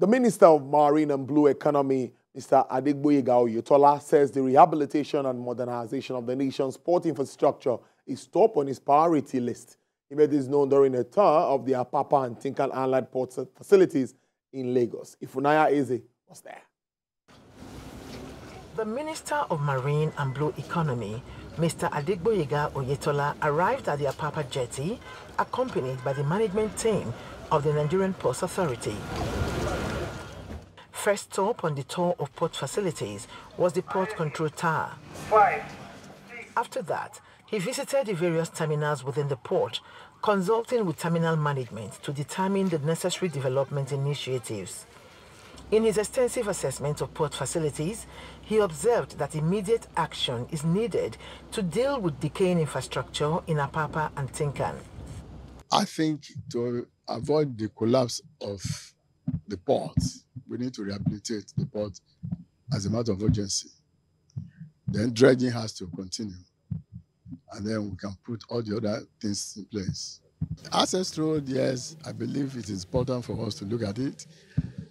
The Minister of Marine and Blue Economy, Mr. Adegboyega Oyetola, says the rehabilitation and modernization of the nation's port infrastructure is top on his priority list. He made this known during a tour of the Apapa and Tin Can Island Port facilities in Lagos. Ifunanya Eze was there. The Minister of Marine and Blue Economy, Mr. Adegboyega Oyetola, arrived at the Apapa jetty, accompanied by the management team of the Nigerian Ports Authority. First stop on the tour of port facilities was the port control tower. After that, he visited the various terminals within the port, consulting with terminal management to determine the necessary development initiatives. In his extensive assessment of port facilities, he observed that immediate action is needed to deal with decaying infrastructure in Apapa and Tin Can. I think to avoid the collapse of the port, we need to rehabilitate the port as a matter of urgency. Then dredging has to continue, and then we can put all the other things in place. Access road, yes, I believe it is important for us to look at it.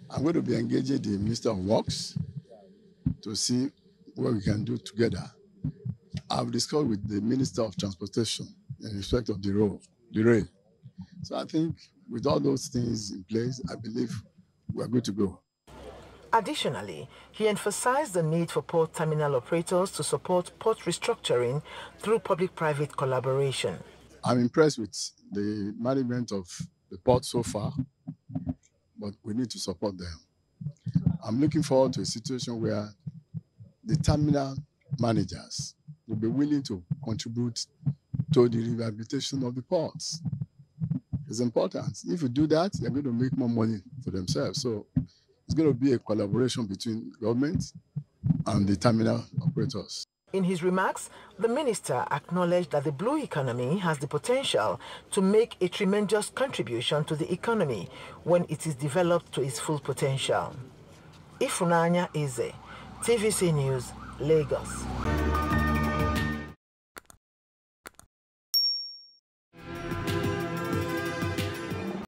I'm going to be engaging the Minister of Works to see what we can do together. I've discussed with the Minister of Transportation in respect of the road, the rail. So I think with all those things in place, I believe we are good to go. Additionally, he emphasized the need for port terminal operators to support port restructuring through public-private collaboration. I'm impressed with the management of the port so far, but we need to support them. I'm looking forward to a situation where the terminal managers will be willing to contribute to the rehabilitation of the ports. It's important. If you do that, they're going to make more money for themselves. So it's going to be a collaboration between government and the terminal operators. In his remarks, the minister acknowledged that the blue economy has the potential to make a tremendous contribution to the economy when it is developed to its full potential. Ifunanya Eze, TVC News, Lagos.